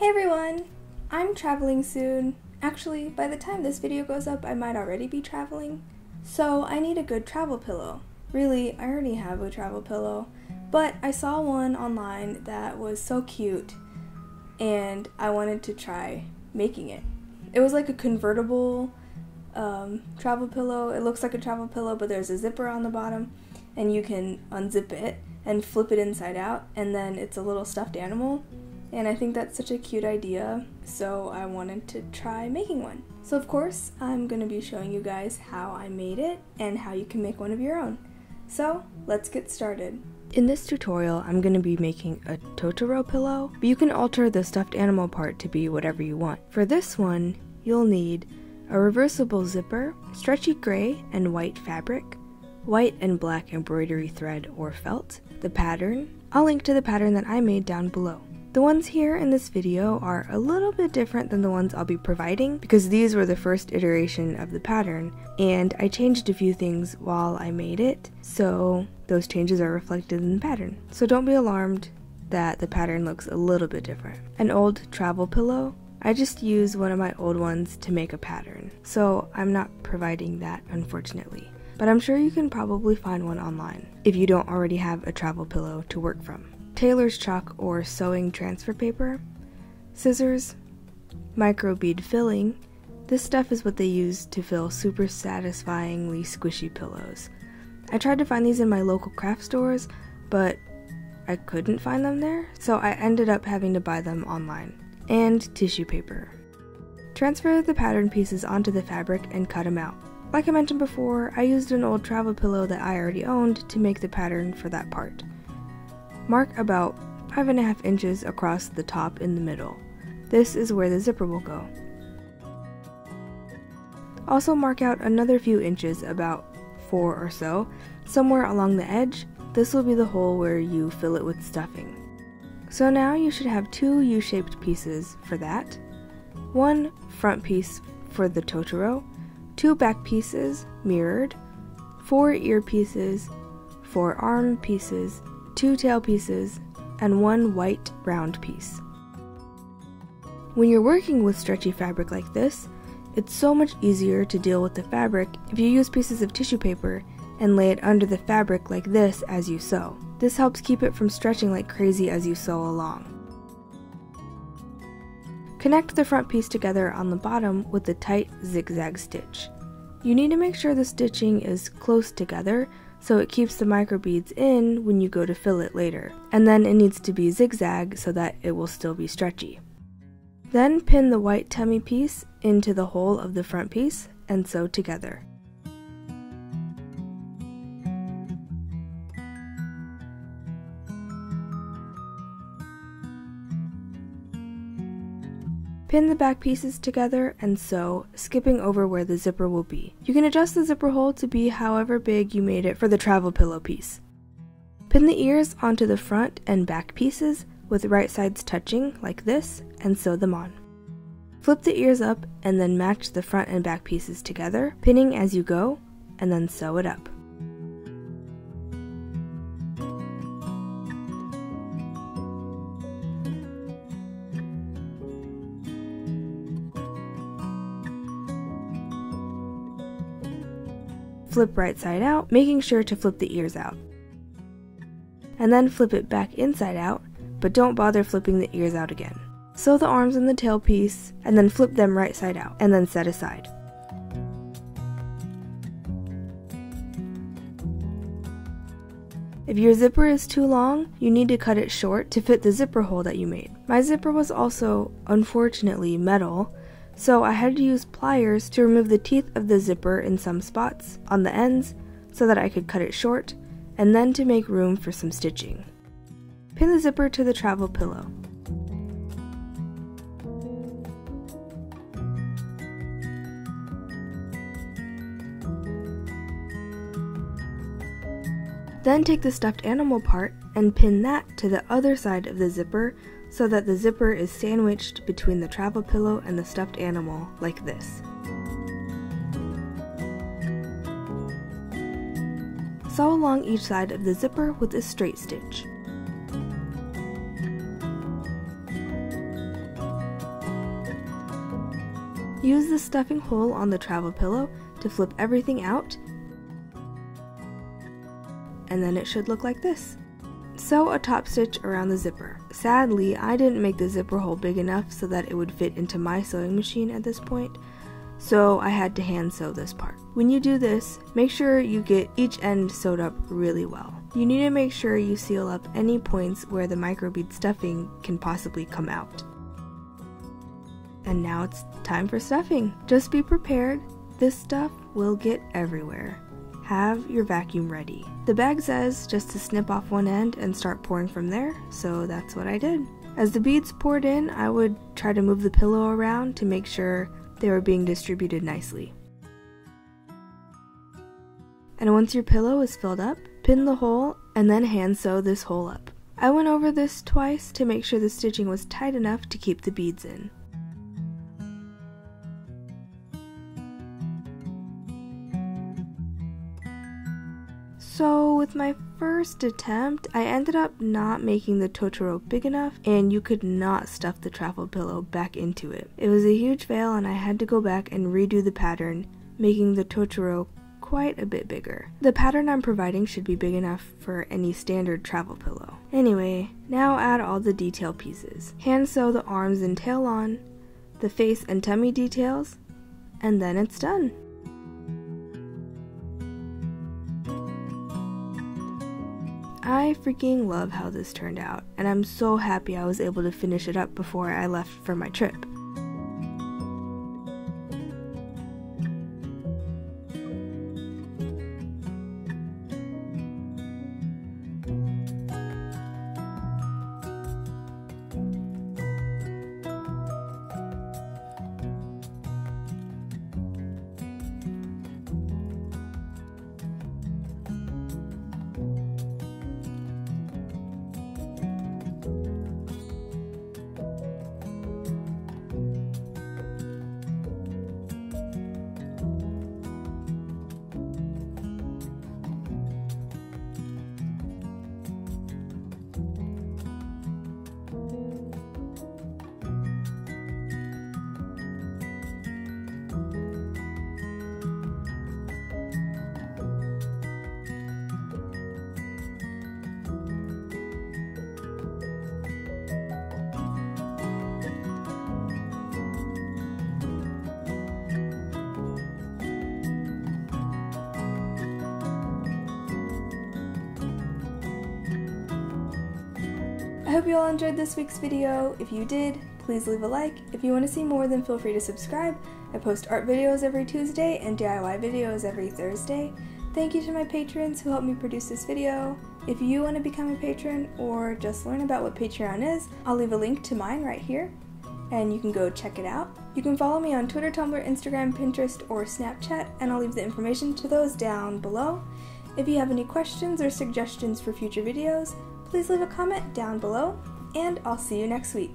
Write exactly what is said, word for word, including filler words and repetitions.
Hey everyone! I'm traveling soon. Actually, by the time this video goes up, I might already be traveling. So I need a good travel pillow. Really, I already have a travel pillow, but I saw one online that was so cute and I wanted to try making it. It was like a convertible um, travel pillow. It looks like a travel pillow, but there's a zipper on the bottom and you can unzip it and flip it inside out, and then it's a little stuffed animal. And I think that's such a cute idea, so I wanted to try making one. So of course, I'm going to be showing you guys how I made it and how you can make one of your own. So let's get started. In this tutorial, I'm going to be making a Totoro pillow, but you can alter the stuffed animal part to be whatever you want. For this one, you'll need a reversible zipper, stretchy gray and white fabric, white and black embroidery thread or felt, the pattern. I'll link to the pattern that I made down below. The ones here in this video are a little bit different than the ones I'll be providing because these were the first iteration of the pattern and I changed a few things while I made it, so those changes are reflected in the pattern. So don't be alarmed that the pattern looks a little bit different. An old travel pillow. I just used one of my old ones to make a pattern, so I'm not providing that unfortunately. But I'm sure you can probably find one online if you don't already have a travel pillow to work from. Tailor's chalk or sewing transfer paper, scissors, microbead filling. This stuff is what they use to fill super satisfyingly squishy pillows. I tried to find these in my local craft stores, but I couldn't find them there, so I ended up having to buy them online. And tissue paper. Transfer the pattern pieces onto the fabric and cut them out. Like I mentioned before, I used an old travel pillow that I already owned to make the pattern for that part. Mark about five and a half inches across the top in the middle. This is where the zipper will go. Also mark out another few inches, about four or so, somewhere along the edge. This will be the hole where you fill it with stuffing. So now you should have two U-shaped pieces for that. One front piece for the Totoro, two back pieces mirrored, four ear pieces, four arm pieces, two tail pieces, and one white round piece. When you're working with stretchy fabric like this, it's so much easier to deal with the fabric if you use pieces of tissue paper and lay it under the fabric like this as you sew. This helps keep it from stretching like crazy as you sew along. Connect the front piece together on the bottom with a tight zigzag stitch. You need to make sure the stitching is close together so it keeps the microbeads in when you go to fill it later. And then it needs to be zigzag so that it will still be stretchy. Then pin the white tummy piece into the hole of the front piece and sew together. Pin the back pieces together and sew, skipping over where the zipper will be. You can adjust the zipper hole to be however big you made it for the travel pillow piece. Pin the ears onto the front and back pieces with right sides touching like this and sew them on. Flip the ears up and then match the front and back pieces together, pinning as you go, and then sew it up. Flip right side out, making sure to flip the ears out. And then flip it back inside out, but don't bother flipping the ears out again. Sew the arms and the tail piece, and then flip them right side out, and then set aside. If your zipper is too long, you need to cut it short to fit the zipper hole that you made. My zipper was also, unfortunately, metal, so I had to use pliers to remove the teeth of the zipper in some spots on the ends so that I could cut it short, and then to make room for some stitching. Pin the zipper to the travel pillow. Then take the stuffed animal part and pin that to the other side of the zipper so that the zipper is sandwiched between the travel pillow and the stuffed animal, like this. Sew along each side of the zipper with a straight stitch. Use the stuffing hole on the travel pillow to flip everything out, and then it should look like this. Sew a top stitch around the zipper. Sadly, I didn't make the zipper hole big enough so that it would fit into my sewing machine at this point, so I had to hand sew this part. When you do this, make sure you get each end sewed up really well. You need to make sure you seal up any points where the microbead stuffing can possibly come out. And now it's time for stuffing. Just be prepared, this stuff will get everywhere. Have your vacuum ready. The bag says just to snip off one end and start pouring from there, so that's what I did. As the beads poured in, I would try to move the pillow around to make sure they were being distributed nicely. And once your pillow is filled up, pin the hole and then hand sew this hole up. I went over this twice to make sure the stitching was tight enough to keep the beads in. So with my first attempt, I ended up not making the Totoro big enough, and you could not stuff the travel pillow back into it. It was a huge fail, and I had to go back and redo the pattern, making the Totoro quite a bit bigger. The pattern I'm providing should be big enough for any standard travel pillow. Anyway, now add all the detail pieces. Hand sew the arms and tail on, the face and tummy details, and then it's done. I freaking love how this turned out, and I'm so happy I was able to finish it up before I left for my trip. I hope you all enjoyed this week's video. If you did, please leave a like. If you want to see more, then feel free to subscribe. I post art videos every Tuesday and D I Y videos every Thursday. Thank you to my patrons who helped me produce this video. If you want to become a patron or just learn about what Patreon is, I'll leave a link to mine right here, and you can go check it out. You can follow me on Twitter, Tumblr, Instagram, Pinterest, or Snapchat, and I'll leave the information to those down below. If you have any questions or suggestions for future videos, please leave a comment down below, and I'll see you next week.